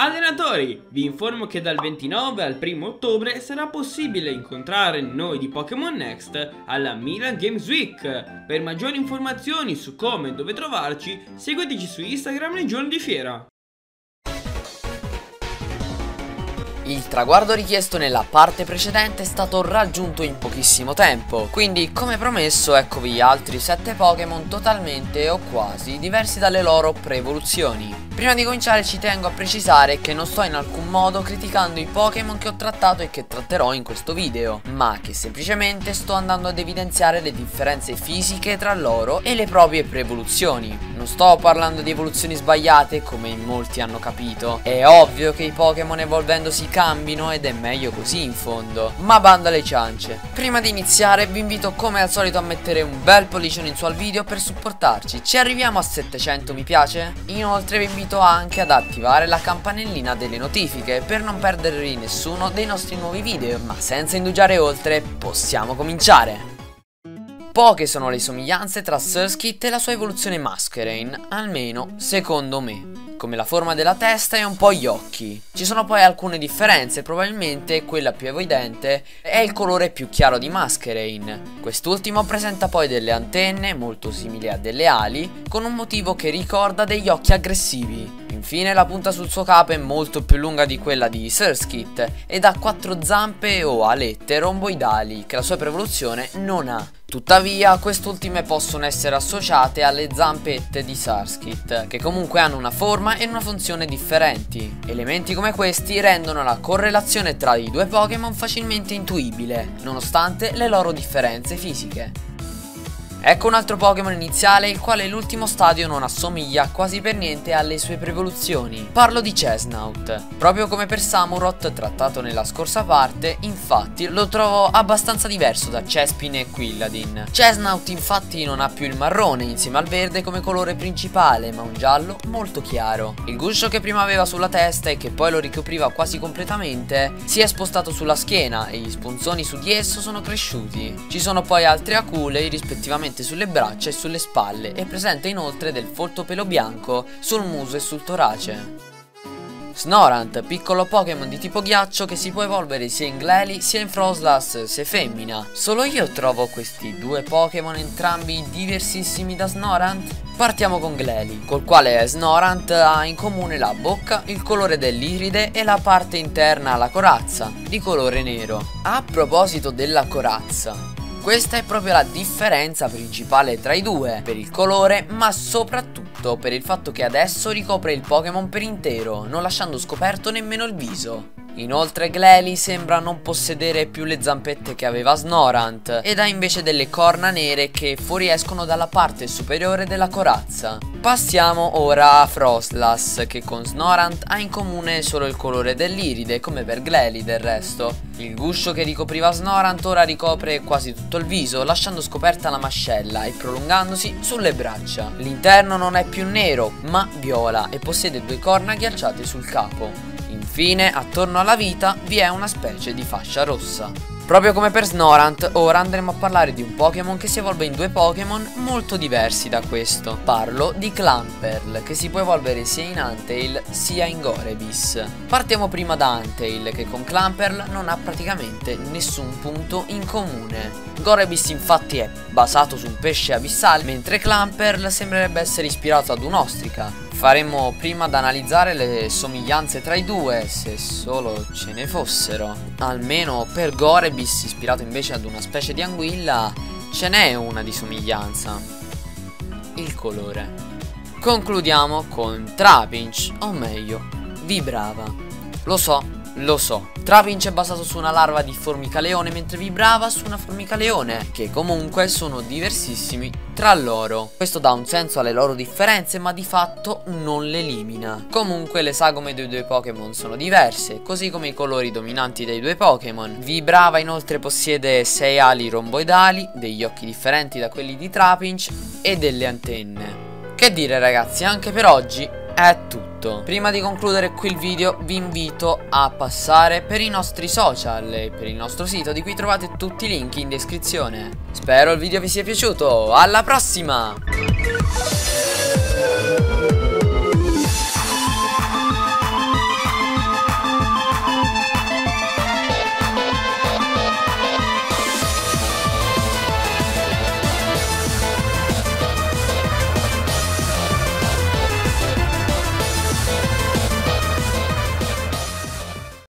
Allenatori, vi informo che dal 29 al 1 ottobre sarà possibile incontrare noi di Pokémon Next alla Milan Games Week. Per maggiori informazioni su come e dove trovarci, seguiteci su Instagram nei giorni di fiera. Il traguardo richiesto nella parte precedente è stato raggiunto in pochissimo tempo, quindi come promesso eccovi altri 7 Pokémon totalmente o quasi diversi dalle loro pre-evoluzioni. Prima di cominciare ci tengo a precisare che non sto in alcun modo criticando i Pokémon che ho trattato e che tratterò in questo video, ma che semplicemente sto andando ad evidenziare le differenze fisiche tra loro e le proprie pre-evoluzioni. Non sto parlando di evoluzioni sbagliate come in molti hanno capito, è ovvio che i Pokémon evolvendosi cambino ed è meglio così in fondo, ma bando alle ciance. Prima di iniziare vi invito come al solito a mettere un bel pollice in su al video per supportarci, ci arriviamo a 700 mi piace? Inoltre vi invito anche ad attivare la campanellina delle notifiche per non perdervi nessuno dei nostri nuovi video, ma senza indugiare oltre possiamo cominciare! Poche sono le somiglianze tra Surskit e la sua evoluzione Masquerain, almeno secondo me. Come la forma della testa e un po' gli occhi. Ci sono poi alcune differenze, probabilmente quella più evidente è il colore più chiaro di Masquerain. Quest'ultimo presenta poi delle antenne molto simili a delle ali, con un motivo che ricorda degli occhi aggressivi. Infine la punta sul suo capo è molto più lunga di quella di Surskit ed ha 4 zampe o alette romboidali che la sua evoluzione non ha. Tuttavia quest'ultime possono essere associate alle zampette di Surskit che comunque hanno una forma e una funzione differenti. Elementi come questi rendono la correlazione tra i due Pokémon facilmente intuibile nonostante le loro differenze fisiche. Ecco un altro Pokémon iniziale il quale l'ultimo stadio non assomiglia quasi per niente alle sue pre-evoluzioni. Parlo di Chesnaught. Proprio come per Samurott trattato nella scorsa parte, infatti lo trovo abbastanza diverso da Chespin e Quilladin. Chesnaught infatti non ha più il marrone insieme al verde come colore principale, ma un giallo molto chiaro. Il guscio che prima aveva sulla testa e che poi lo ricopriva quasi completamente si è spostato sulla schiena e gli sponsoni su di esso sono cresciuti. Ci sono poi altre aculei rispettivamente sulle braccia e sulle spalle e presenta inoltre del folto pelo bianco sul muso e sul torace. Snorunt, piccolo Pokémon di tipo ghiaccio che si può evolvere sia in Glalie sia in Froslass se femmina. Solo io trovo questi due Pokémon entrambi diversissimi da Snorunt. Partiamo con Glalie, col quale Snorunt ha in comune la bocca, il colore dell'iride e la parte interna alla corazza, di colore nero. A proposito della corazza, questa è proprio la differenza principale tra i due, per il colore ma soprattutto per il fatto che adesso ricopre il Pokémon per intero, non lasciando scoperto nemmeno il viso. Inoltre Glalie sembra non possedere più le zampette che aveva Snorunt ed ha invece delle corna nere che fuoriescono dalla parte superiore della corazza. Passiamo ora a Froslass che con Snorunt ha in comune solo il colore dell'iride come per Glalie del resto. Il guscio che ricopriva Snorunt ora ricopre quasi tutto il viso lasciando scoperta la mascella e prolungandosi sulle braccia. L'interno non è più nero ma viola e possiede 2 corna ghiacciate sul capo. Infine, attorno alla vita vi è una specie di fascia rossa. Proprio come per Snorunt, ora andremo a parlare di un Pokémon che si evolve in due Pokémon molto diversi da questo. Parlo di Clamperl, che si può evolvere sia in Huntail sia in Gorebyss. Partiamo prima da Huntail, che con Clamperl non ha praticamente nessun punto in comune. Gorebyss infatti è basato su un pesce abissale, mentre Clamperl sembrerebbe essere ispirato ad un'ostrica. Faremo prima ad analizzare le somiglianze tra i due, se solo ce ne fossero. Almeno per Gorebyss, ispirato invece ad una specie di anguilla, ce n'è una di somiglianza: il colore. Concludiamo con Trapinch, o meglio, Vibrava. Lo so, Trapinch è basato su una larva di formicaleone mentre Vibrava su una formicaleone, che comunque sono diversissimi tra loro. Questo dà un senso alle loro differenze ma di fatto non le elimina. Comunque le sagome dei due Pokémon sono diverse, così come i colori dominanti dei due Pokémon. Vibrava inoltre possiede 6 ali romboidali, degli occhi differenti da quelli di Trapinch e delle antenne. Che dire ragazzi, anche per oggi è tutto. Prima di concludere qui il video vi invito a passare per i nostri social e per il nostro sito di cui trovate tutti i link in descrizione. Spero il video vi sia piaciuto, alla prossima!